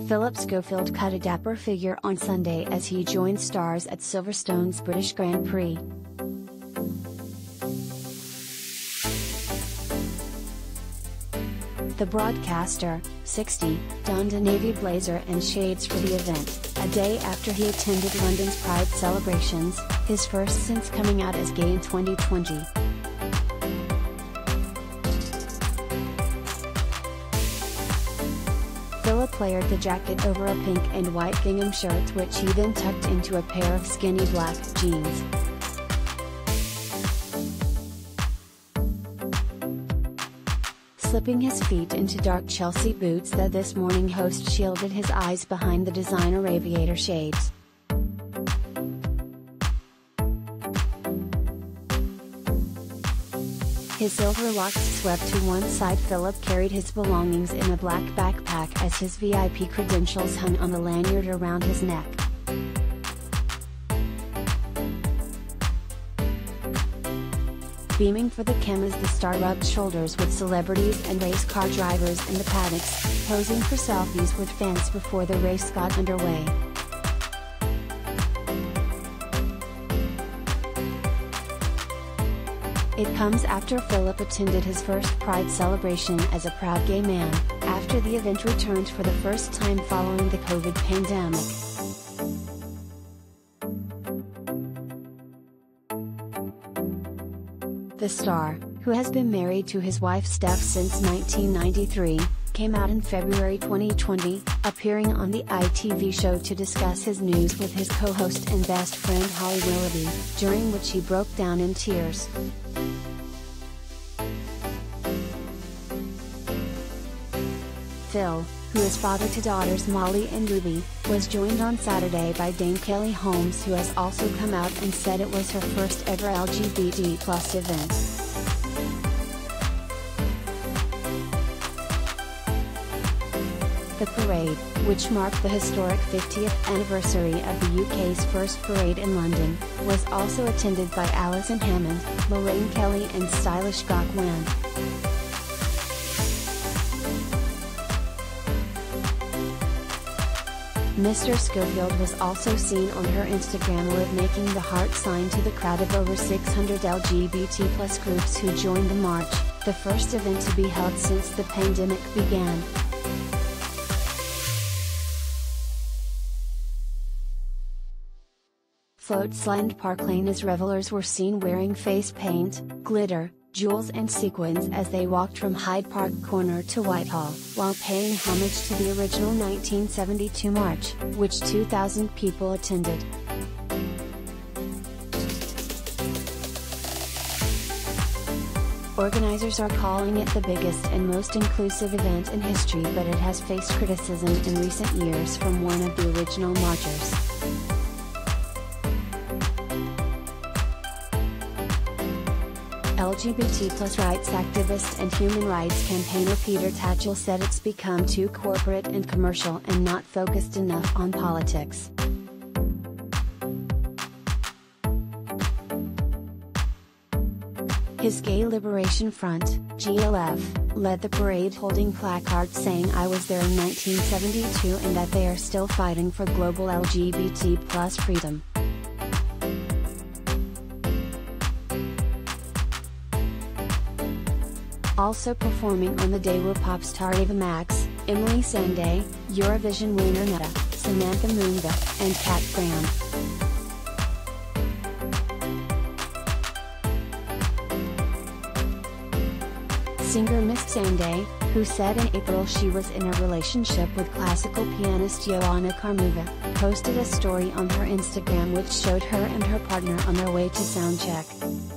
Phillip Schofield cut a dapper figure on Sunday as he joined stars at Silverstone's British Grand Prix. The broadcaster, 60, donned a navy blazer and shades for the event, a day after he attended London's Pride celebrations, his first since coming out as gay in 2020. Phillip layered the jacket over a pink and white gingham shirt, which he then tucked into a pair of skinny black jeans. Slipping his feet into dark Chelsea boots that this morning host shielded his eyes behind the designer aviator shades. His silver locks swept to one side. Phillip carried his belongings in a black backpack as his VIP credentials hung on the lanyard around his neck. Beaming for the cameras, the star rubbed shoulders with celebrities and race car drivers in the paddocks, posing for selfies with fans before the race got underway. It comes after Phillip attended his first Pride celebration as a proud gay man, after the event returned for the first time following the COVID pandemic. The star, who has been married to his wife Steph since 1993, came out in February 2020, appearing on the ITV show to discuss his news with his co-host and best friend Holly Willoughby, during which he broke down in tears. Phil, who is father to daughters Molly and Ruby, was joined on Saturday by Dame Kelly Holmes, who has also come out and said it was her first ever LGBT+ event. The parade, which marked the historic 50th anniversary of the UK's first parade in London, was also attended by Alison Hammond, Lorraine Kelly and stylish Gok Wan. Mr. Schofield was also seen on her Instagram live making the heart sign to the crowd of over 600 LGBT+ groups who joined the march, the first event to be held since the pandemic began. Floats lined Park Lane as revelers were seen wearing face paint, glitter, jewels and sequins as they walked from Hyde Park Corner to Whitehall, while paying homage to the original 1972 march, which 2,000 people attended. Organizers are calling it the biggest and most inclusive event in history, but it has faced criticism in recent years from one of the original marchers. LGBT+ rights activist and human rights campaigner Peter Tatchell said it's become too corporate and commercial and not focused enough on politics. His Gay Liberation Front, GLF, led the parade holding placards saying "I was there in 1972" and that they are still fighting for global LGBT+ freedom. Also performing on the day were pop star Ava Max, Emily Sandé, Eurovision winner Netta, Samantha Munga, and Kat Graham. Singer Miss Sandé, who said in April she was in a relationship with classical pianist Joanna Carmuga, posted a story on her Instagram which showed her and her partner on their way to soundcheck.